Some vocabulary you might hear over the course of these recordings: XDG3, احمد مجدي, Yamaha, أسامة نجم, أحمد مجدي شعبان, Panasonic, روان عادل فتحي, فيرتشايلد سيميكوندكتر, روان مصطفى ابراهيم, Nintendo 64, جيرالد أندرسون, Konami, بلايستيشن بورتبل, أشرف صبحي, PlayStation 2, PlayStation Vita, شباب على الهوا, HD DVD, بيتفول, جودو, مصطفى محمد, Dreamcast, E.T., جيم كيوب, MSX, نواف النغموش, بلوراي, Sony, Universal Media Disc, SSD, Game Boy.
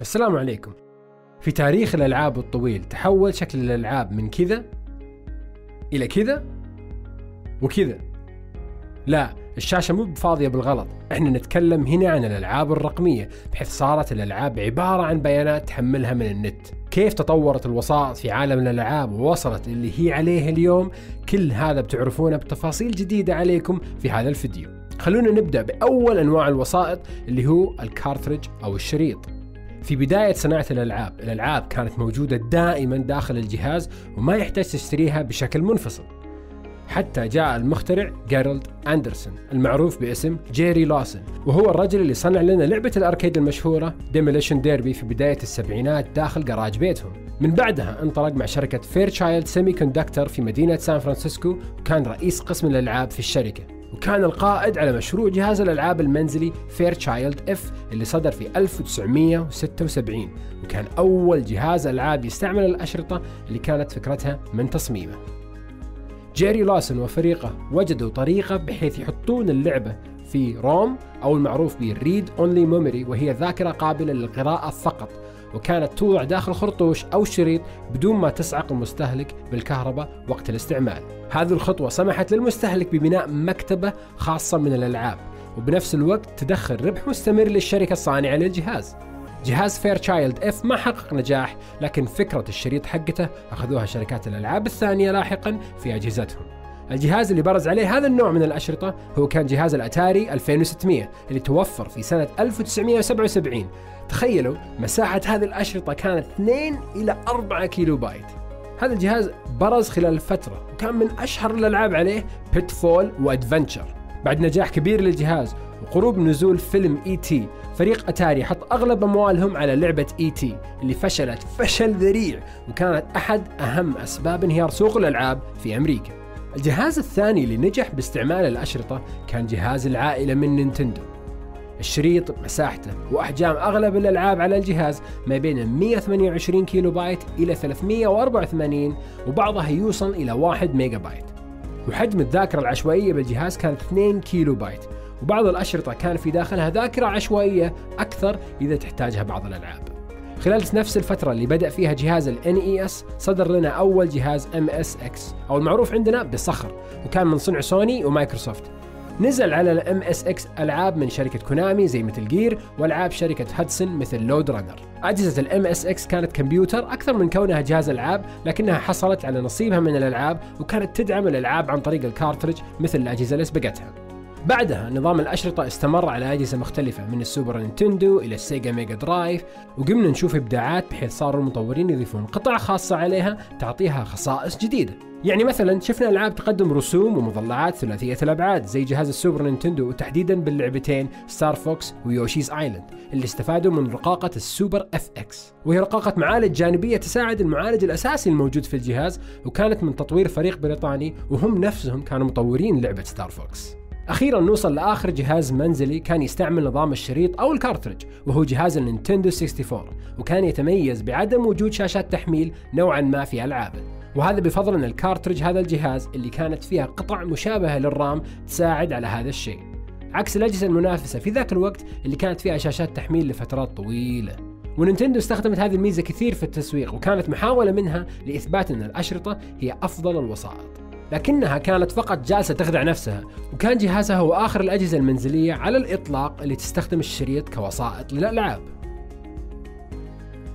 السلام عليكم. في تاريخ الألعاب الطويل تحول شكل الألعاب من كذا إلى كذا وكذا. لا، الشاشة مو بفاضية بالغلط، احنا نتكلم هنا عن الألعاب الرقمية، بحيث صارت الألعاب عبارة عن بيانات تحملها من النت. كيف تطورت الوسائط في عالم الألعاب ووصلت اللي هي عليه اليوم؟ كل هذا بتعرفونه بتفاصيل جديدة عليكم في هذا الفيديو. خلونا نبدأ بأول أنواع الوسائط اللي هو الكارتريج أو الشريط. في بداية صناعة الألعاب كانت موجودة دائما داخل الجهاز وما يحتاج تشتريها بشكل منفصل. حتى جاء المخترع جيرالد أندرسون المعروف باسم جيري لوسن، وهو الرجل اللي صنع لنا لعبة الأركيد المشهورة ديموليشن ديربي في بداية السبعينات داخل جراج بيتهم. من بعدها انطلق مع شركة فيرتشايلد سيميكوندكتر في مدينة سان فرانسيسكو، وكان رئيس قسم الألعاب في الشركة، وكان القائد على مشروع جهاز الألعاب المنزلي فيرتشايلد اف اللي صدر في 1976، وكان أول جهاز ألعاب يستعمل الأشرطة اللي كانت فكرتها من تصميمه. جيري لوسن وفريقه وجدوا طريقة بحيث يحطون اللعبة في روم أو المعروف بالريد اونلي ميموري، وهي ذاكرة قابلة للقراءة فقط، وكانت توضع داخل خرطوش أو شريط بدون ما تسعق المستهلك بالكهرباء وقت الاستعمال. هذه الخطوة سمحت للمستهلك ببناء مكتبة خاصة من الألعاب، وبنفس الوقت تدخل ربح مستمر للشركة الصانعة للجهاز. جهاز فيرتشايلد اف ما حقق نجاح، لكن فكرة الشريط حقته أخذوها شركات الألعاب الثانية لاحقا في أجهزتهم. الجهاز اللي برز عليه هذا النوع من الأشرطة هو كان جهاز الأتاري 2600 اللي توفر في سنة 1977. تخيلوا مساحة هذه الأشرطة كانت 2 إلى 4 كيلو بايت. هذا الجهاز برز خلال فترة، وكان من أشهر الألعاب عليه بيتفول وأدفنتشر. بعد نجاح كبير للجهاز وقرب نزول فيلم E.T، فريق أتاري حط أغلب أموالهم على لعبة E.T اللي فشلت فشل ذريع، وكانت أحد أهم أسباب انهيار سوق الألعاب في أمريكا. الجهاز الثاني اللي نجح باستعمال الأشرطة كان جهاز العائلة من نينتندو. الشريط مساحته وأحجام أغلب الألعاب على الجهاز ما بين 128 كيلو بايت إلى 384، وبعضها يوصل إلى 1 ميجا بايت. وحجم الذاكرة العشوائية بالجهاز كان 2 كيلو بايت، وبعض الأشرطة كان في داخلها ذاكرة عشوائية أكثر إذا تحتاجها بعض الألعاب. خلال نفس الفترة اللي بدأ فيها جهاز ال NES صدر لنا أول جهاز MSX أو المعروف عندنا بالصخر، وكان من صنع سوني ومايكروسوفت. نزل على ال MSX ألعاب من شركة كونامي زي مثل جير، وألعاب شركة هدسون مثل لود رانر. أجهزة ال MSX كانت كمبيوتر أكثر من كونها جهاز ألعاب، لكنها حصلت على نصيبها من الألعاب وكانت تدعم الألعاب عن طريق الكارتريج مثل الأجهزة اللي سبقتها. بعدها نظام الأشرطة استمر على أجهزة مختلفة من السوبر نينتندو إلى السيجا ميجا درايف، وقمنا نشوف إبداعات بحيث صاروا المطورين يضيفون قطع خاصة عليها تعطيها خصائص جديدة. يعني مثلا شفنا ألعاب تقدم رسوم ومضلعات ثلاثية الأبعاد زي جهاز السوبر نينتندو، وتحديدا باللعبتين ستار فوكس ويوشيز آيلاند اللي استفادوا من رقاقة السوبر FX، وهي رقاقة معالج جانبية تساعد المعالج الأساسي الموجود في الجهاز، وكانت من تطوير فريق بريطاني وهم نفسهم كانوا مطورين لعبة ستار فوكس. أخيرا نوصل لآخر جهاز منزلي كان يستعمل نظام الشريط أو الكارتريج، وهو جهاز النينتندو 64، وكان يتميز بعدم وجود شاشات تحميل نوعا ما في ألعابه، وهذا بفضل أن الكارتريج هذا الجهاز اللي كانت فيها قطع مشابهة للرام تساعد على هذا الشيء، عكس الأجهزة المنافسة في ذاك الوقت اللي كانت فيها شاشات تحميل لفترات طويلة. ونينتندو استخدمت هذه الميزة كثير في التسويق، وكانت محاولة منها لإثبات أن الأشرطة هي أفضل الوسائط، لكنها كانت فقط جالسة تخدع نفسها، وكان جهازها هو آخر الأجهزة المنزلية على الإطلاق اللي تستخدم الشريط كوسائط للألعاب.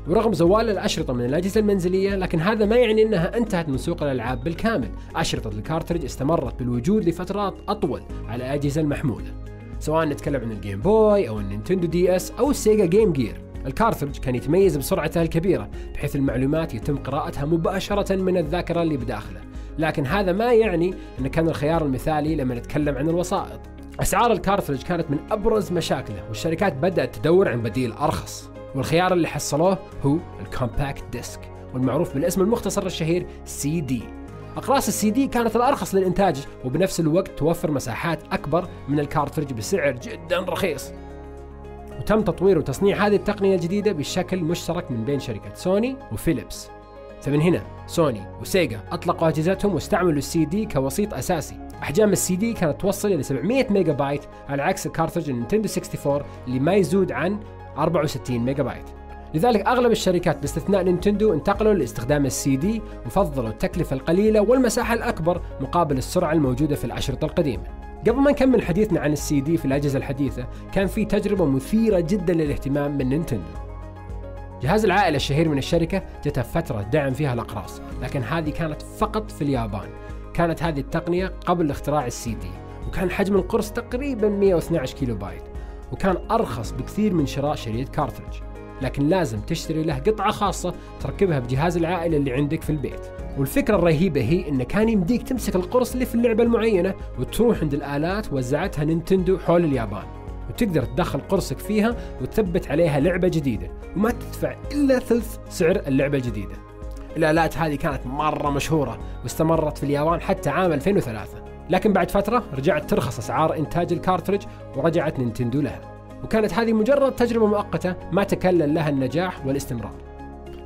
ورغم زوال الأشرطة من الأجهزة المنزلية، لكن هذا ما يعني أنها انتهت من سوق الألعاب بالكامل. أشرطة الكارتريج استمرت بالوجود لفترات أطول على الأجهزة المحمولة، سواء نتكلم عن الجيم بوي أو النينتندو DS أو السيجا جيم جير. الكارتريج كان يتميز بسرعته الكبيرة بحيث المعلومات يتم قراءتها مباشرة من الذاكرة اللي بداخله، لكن هذا ما يعني أنه كان الخيار المثالي لما نتكلم عن الوسائط. أسعار الكارتريج كانت من أبرز مشاكله، والشركات بدأت تدور عن بديل أرخص، والخيار اللي حصلوه هو الكومباكت ديسك، والمعروف بالاسم المختصر الشهير CD. أقراص CD كانت الأرخص للإنتاج، وبنفس الوقت توفر مساحات أكبر من الكارتريج بسعر جدا رخيص. وتم تطوير وتصنيع هذه التقنية الجديدة بشكل مشترك من بين شركة سوني وفيليبس. فمن هنا سوني وسيجا أطلقوا أجهزتهم واستعملوا CD كوسيط أساسي. أحجام CD كانت توصل إلى 700 ميجا بايت، على عكس الكارترج النينتندو 64 اللي ما يزود عن 64 ميجا بايت. لذلك أغلب الشركات باستثناء نينتندو انتقلوا لاستخدام السي دي وفضلوا التكلفة القليلة والمساحة الأكبر مقابل السرعة الموجودة في الأشرطة القديمة. قبل ما نكمل حديثنا عن السي دي في الأجهزة الحديثة، كان في تجربة مثيرة جدا للاهتمام من نينتندو. جهاز العائلة الشهير من الشركة جتها فترة دعم فيها الأقراص، لكن هذه كانت فقط في اليابان. كانت هذه التقنية قبل اختراع السي دي، وكان حجم القرص تقريبا 112 كيلو بايت، وكان أرخص بكثير من شراء شريط كارترج، لكن لازم تشتري له قطعة خاصة تركبها بجهاز العائلة اللي عندك في البيت. والفكرة الرهيبة هي إن كان يمديك تمسك القرص اللي في اللعبة المعينة وتروح عند الآلات وزعتها نينتندو حول اليابان، وتقدر تدخل قرصك فيها وتثبت عليها لعبة جديدة، وما تدفع إلا ثلث سعر اللعبة الجديدة. الآلات هذه كانت مرة مشهورة واستمرت في اليابان حتى عام 2003، لكن بعد فترة رجعت ترخص أسعار إنتاج الكارترج ورجعت نينتندو لها، وكانت هذه مجرد تجربة مؤقتة ما تكلل لها النجاح والاستمرار.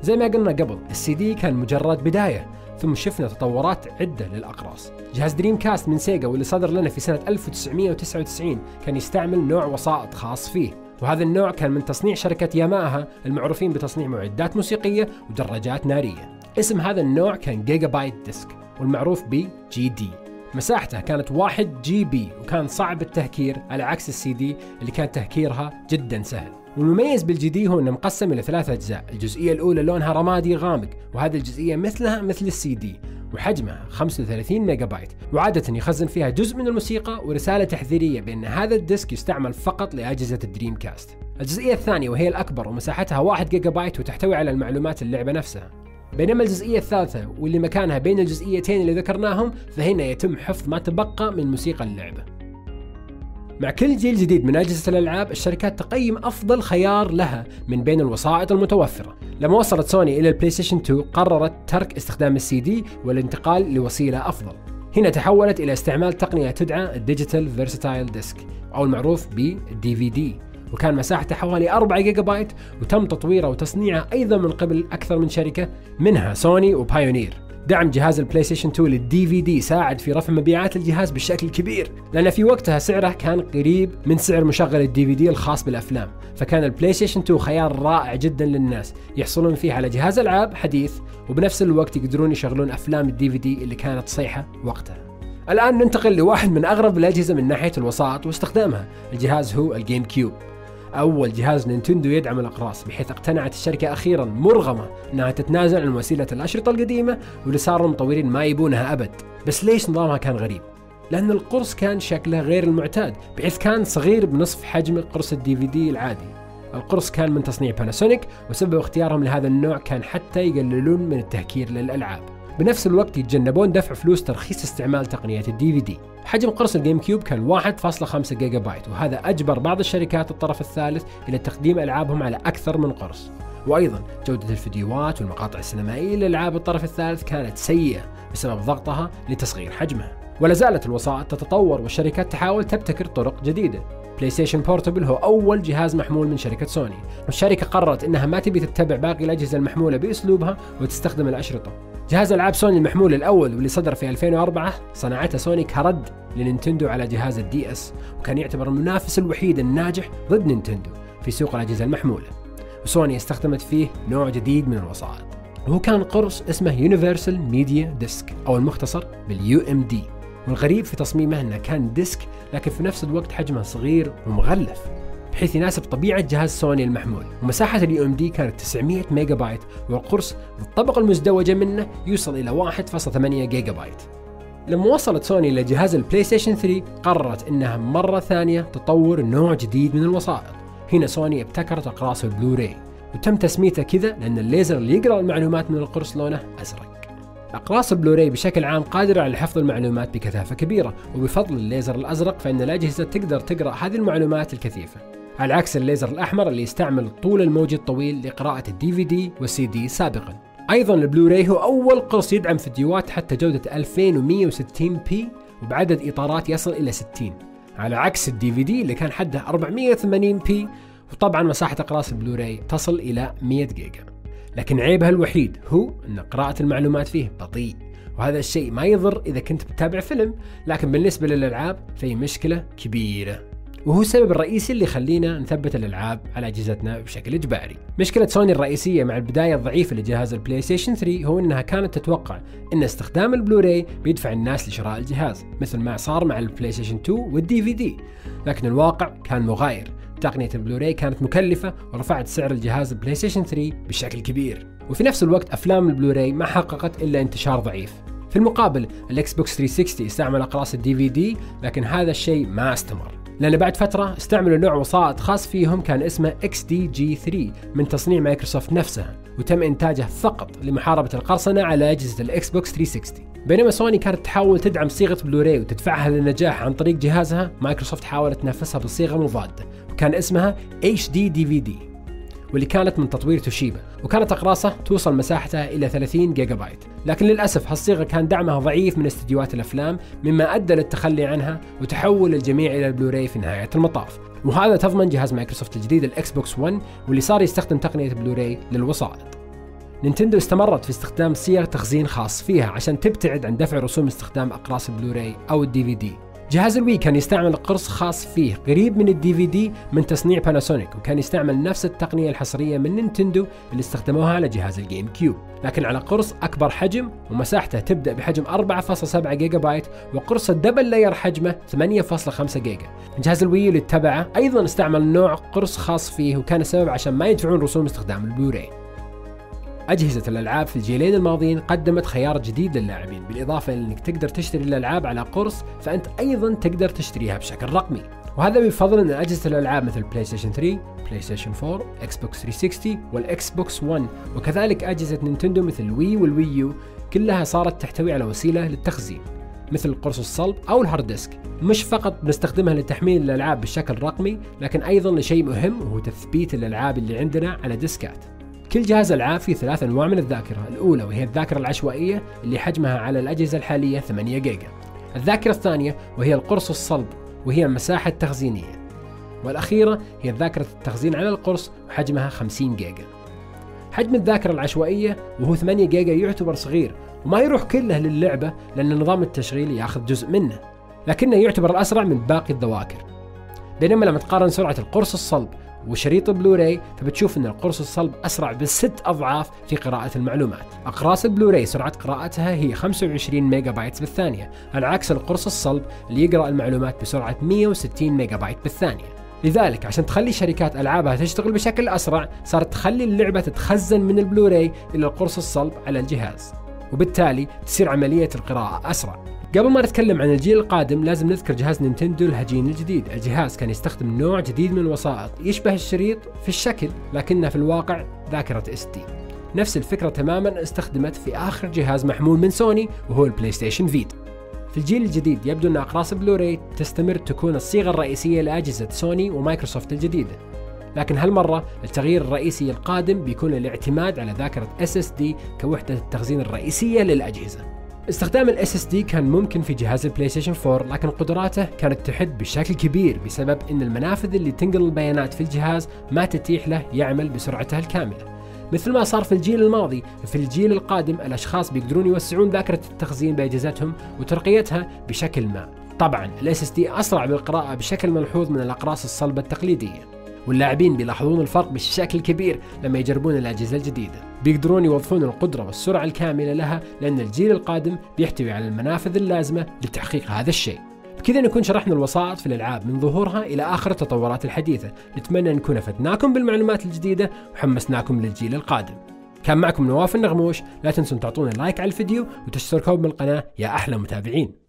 زي ما قلنا قبل، السي دي كان مجرد بداية، ثم شفنا تطورات عدة للأقراص. جهاز دريم كاست من سيجا واللي صدر لنا في سنة 1999 كان يستعمل نوع وسائط خاص فيه، وهذا النوع كان من تصنيع شركة ياماها المعروفين بتصنيع معدات موسيقية ودراجات نارية. اسم هذا النوع كان جيجابايت ديسك، والمعروف ب جي دي. مساحته كانت 1 جي بي، وكان صعب التهكير على عكس السي دي اللي كان تهكيرها جدا سهل. والمميز بالجي دي هو انه مقسم الى 3 أجزاء، الجزئية الأولى لونها رمادي غامق، وهذه الجزئية مثلها مثل السي دي، وحجمها 35 ميجا بايت، وعادة يخزن فيها جزء من الموسيقى ورسالة تحذيرية بأن هذا الديسك يستعمل فقط لأجهزة الدريم كاست. الجزئية الثانية وهي الأكبر ومساحتها 1 جيجا بايت وتحتوي على المعلومات اللعبة نفسها. بينما الجزئية الثالثة واللي مكانها بين الجزئيتين اللي ذكرناهم، فهنا يتم حفظ ما تبقى من موسيقى اللعبة. مع كل جيل جديد من أجهزة الألعاب، الشركات تقيم أفضل خيار لها من بين الوسائط المتوفرة. لما وصلت سوني إلى البلايستيشن 2 قررت ترك استخدام السي دي والانتقال لوسيلة أفضل. هنا تحولت إلى استعمال تقنية تدعى الديجيتال فيرساتايل ديسك، أو المعروف بالدي في دي، وكان مساحته حوالي 4 جيجا بايت، وتم تطويره وتصنيعه أيضا من قبل أكثر من شركة، منها سوني وبايونير. دعم جهاز البلايستيشن 2 للدي في دي ساعد في رفع مبيعات الجهاز بشكل كبير، لأن في وقتها سعره كان قريب من سعر مشغل الدي في دي الخاص بالأفلام، فكان البلايستيشن 2 خيار رائع جدا للناس، يحصلون فيه على جهاز ألعاب حديث وبنفس الوقت يقدرون يشغلون أفلام الدي في دي اللي كانت صيحة وقتها. الآن ننتقل لواحد من أغرب الأجهزة من ناحية الوسائط واستخدامها، الجهاز هو الجيم كيوب. أول جهاز نينتندو يدعم الأقراص، بحيث اقتنعت الشركة أخيرا مرغمة أنها تتنازل عن وسيلة الأشرطة القديمة واللي صاروا المطورين ما يبونها أبد. بس ليش نظامها كان غريب؟ لأن القرص كان شكله غير المعتاد، بحيث كان صغير بنصف حجم قرص الدي في دي العادي. القرص كان من تصنيع باناسونيك، وسبب اختيارهم لهذا النوع كان حتى يقللون من التهكير للألعاب، بنفس الوقت يتجنبون دفع فلوس ترخيص استعمال تقنية الدي في دي. حجم قرص الجيم كيوب كان 1.5 جيجا بايت، وهذا أجبر بعض الشركات الطرف الثالث إلى تقديم ألعابهم على أكثر من قرص. وأيضا جودة الفيديوهات والمقاطع السينمائية لألعاب الطرف الثالث كانت سيئة بسبب ضغطها لتصغير حجمها. ولا زالت الوسائط تتطور والشركات تحاول تبتكر طرق جديدة. بلايستيشن بورتبل هو أول جهاز محمول من شركة سوني، والشركة قررت أنها ما تبي تتبع باقي الأجهزة المحمولة بأسلوبها وتستخدم الأشرطة. جهاز ألعاب سوني المحمول الأول واللي صدر في 2004 صنعته سوني كرد لنينتندو على جهاز الدي اس، وكان يعتبر المنافس الوحيد الناجح ضد نينتندو في سوق الأجهزة المحمولة، وسوني استخدمت فيه نوع جديد من الوسائط، وهو كان قرص اسمه يونيفرسال ميديا ديسك، أو المختصر باليو ام دي. والغريب في تصميمه أنه كان ديسك، لكن في نفس الوقت حجمه صغير ومغلف بحيث يناسب طبيعة جهاز سوني المحمول. ومساحة اليو ام دي كانت 900 ميجا بايت، والقرص بالطبقة المزدوجة منه يوصل إلى 1.8 جيجا بايت. لما وصلت سوني إلى جهاز البلايستيشن 3 قررت أنها مرة ثانية تطور نوع جديد من الوسائط. هنا سوني ابتكرت أقراص البلوراي، وتم تسميته كذا لأن الليزر اللي يقرأ المعلومات من القرص لونه أزرق. أقراص البلوراي بشكل عام قادرة على حفظ المعلومات بكثافة كبيرة، وبفضل الليزر الأزرق فإن الأجهزة تقدر تقرأ هذه المعلومات الكثيفة، على عكس الليزر الأحمر اللي يستعمل طول الموجة الطويل لقراءة الدي في دي والسي دي سابقا. أيضا البلوراي هو أول قرص يدعم فيديوهات حتى جودة 2160 بي وبعدد إطارات يصل إلى 60، على عكس الدي في دي اللي كان حده 480 بي، وطبعا مساحة أقراص البلوراي تصل إلى 100 جيجا. لكن عيبها الوحيد هو أن قراءة المعلومات فيه بطيء، وهذا الشيء ما يضر إذا كنت بتابع فيلم، لكن بالنسبة للألعاب فهي مشكلة كبيرة. وهو السبب الرئيسي اللي يخلينا نثبت الالعاب على اجهزتنا بشكل اجباري. مشكله سوني الرئيسيه مع البدايه الضعيفه لجهاز البلاي ستيشن 3 هو انها كانت تتوقع ان استخدام البلوراي بيدفع الناس لشراء الجهاز، مثل ما صار مع البلاي ستيشن 2 والدي في دي، لكن الواقع كان مغاير. تقنية البلوراي كانت مكلفة ورفعت سعر الجهاز البلاي ستيشن 3 بشكل كبير، وفي نفس الوقت أفلام البلوراي ما حققت إلا انتشار ضعيف. في المقابل الإكس بوكس 360 استعمل أقراص الدي في دي، لكن هذا الشيء ما استمر، لأن بعد فترة استعملوا نوع وسائط خاص فيهم كان اسمه XDG3 من تصنيع مايكروسوفت نفسها، وتم إنتاجه فقط لمحاربة القرصنة على أجهزة الإكس بوكس 360. بينما سوني كانت تحاول تدعم صيغة بلوراي وتدفعها للنجاح عن طريق جهازها، مايكروسوفت حاولت تنافسها بصيغة مضادة وكان اسمها HD DVD، واللي كانت من تطوير توشيبا، وكانت أقراصه توصل مساحتها إلى 30 جيجا بايت، لكن للأسف هالصيغة كان دعمها ضعيف من استديوهات الأفلام، مما أدى للتخلي عنها وتحول الجميع إلى البلوراي في نهاية المطاف. وهذا تضمن جهاز مايكروسوفت الجديد الإكس بوكس 1 واللي صار يستخدم تقنية بلوراي للوسائط. نينتندو استمرت في استخدام صيغ تخزين خاص فيها عشان تبتعد عن دفع رسوم استخدام أقراص البلوراي أو الدي في دي. جهاز الوي كان يستعمل قرص خاص فيه قريب من الدي في دي من تصنيع باناسونيك، وكان يستعمل نفس التقنية الحصرية من نينتندو اللي استخدموها على جهاز الجيم كيوب، لكن على قرص أكبر حجم ومساحته تبدأ بحجم 4.7 جيجا بايت، وقرص الدبل لاير حجمه 8.5 جيجا. جهاز الوي اللي اتبعه أيضا استعمل نوع قرص خاص فيه، وكان السبب عشان ما يدفعون رسوم استخدام البلوراي. أجهزة الألعاب في الجيلين الماضيين قدمت خيار جديد للاعبين، بالإضافة إلى أنك تقدر تشتري الألعاب على قرص، فأنت أيضا تقدر تشتريها بشكل رقمي، وهذا بفضل أن أجهزة الألعاب مثل بلاي ستيشن 3، بلاي ستيشن 4، إكس بوكس 360 والإكس بوكس 1، وكذلك أجهزة نينتندو مثل الوي والويو كلها صارت تحتوي على وسيلة للتخزين مثل قرص الصلب أو الهارد ديسك. مش فقط بنستخدمها لتحميل الألعاب بشكل رقمي، لكن أيضا لشيء مهم وهو تثبيت الألعاب اللي عندنا على ديسكات. كل جهاز ألعاب فيه 3 أنواع من الذاكرة، الأولى وهي الذاكرة العشوائية اللي حجمها على الأجهزة الحالية 8 جيجا، الذاكرة الثانية وهي القرص الصلب وهي مساحة تخزينية، والأخيرة هي ذاكرة التخزين على القرص وحجمها 50 جيجا. حجم الذاكرة العشوائية وهو 8 جيجا يعتبر صغير وما يروح كله للعبة لأن نظام التشغيل ياخذ جزء منه، لكنه يعتبر الأسرع من باقي الذواكر. بينما لما تقارن سرعة القرص الصلب وشريط البلوراي فبتشوف ان القرص الصلب اسرع ب6 اضعاف في قراءة المعلومات. اقراص البلوراي سرعة قراءتها هي 25 ميجا بايت بالثانية، على عكس القرص الصلب اللي يقرأ المعلومات بسرعة 160 ميجا بايت بالثانية. لذلك عشان تخلي شركات العابها تشتغل بشكل اسرع صارت تخلي اللعبة تتخزن من البلوراي الى القرص الصلب على الجهاز، وبالتالي تصير عملية القراءة اسرع. قبل ما نتكلم عن الجيل القادم لازم نذكر جهاز نينتندو الهجين الجديد. الجهاز كان يستخدم نوع جديد من الوسائط يشبه الشريط في الشكل لكنه في الواقع ذاكرة SD. نفس الفكرة تماما استخدمت في آخر جهاز محمول من سوني وهو البلاي ستيشن فيتا. في الجيل الجديد يبدو أن أقراص بلوراي تستمر تكون الصيغة الرئيسية لأجهزة سوني ومايكروسوفت الجديدة، لكن هالمرة التغيير الرئيسي القادم بيكون الاعتماد على ذاكرة SSD كوحدة التخزين الرئيسية للأجهزة. استخدام ال SSD كان ممكن في جهاز البلاي ستيشن 4، لكن قدراته كانت تحد بشكل كبير بسبب ان المنافذ اللي تنقل البيانات في الجهاز ما تتيح له يعمل بسرعته الكاملة. مثل ما صار في الجيل الماضي، في الجيل القادم الاشخاص بيقدرون يوسعون ذاكرة التخزين باجهزتهم وترقيتها بشكل ما. طبعا ال SSD اسرع بالقراءة بشكل ملحوظ من الاقراص الصلبة التقليدية، واللاعبين بيلاحظون الفرق بشكل كبير لما يجربون الأجهزة الجديدة. بيقدرون يوظفون القدرة والسرعة الكاملة لها لأن الجيل القادم بيحتوي على المنافذ اللازمة لتحقيق هذا الشيء. بكذا نكون شرحنا الوسائط في الألعاب من ظهورها إلى آخر التطورات الحديثة. نتمنى نكون أفدناكم بالمعلومات الجديدة وحمسناكم للجيل القادم. كان معكم نواف النغموش، لا تنسون تعطونا لايك على الفيديو وتشتركون بالقناة يا أحلى متابعين.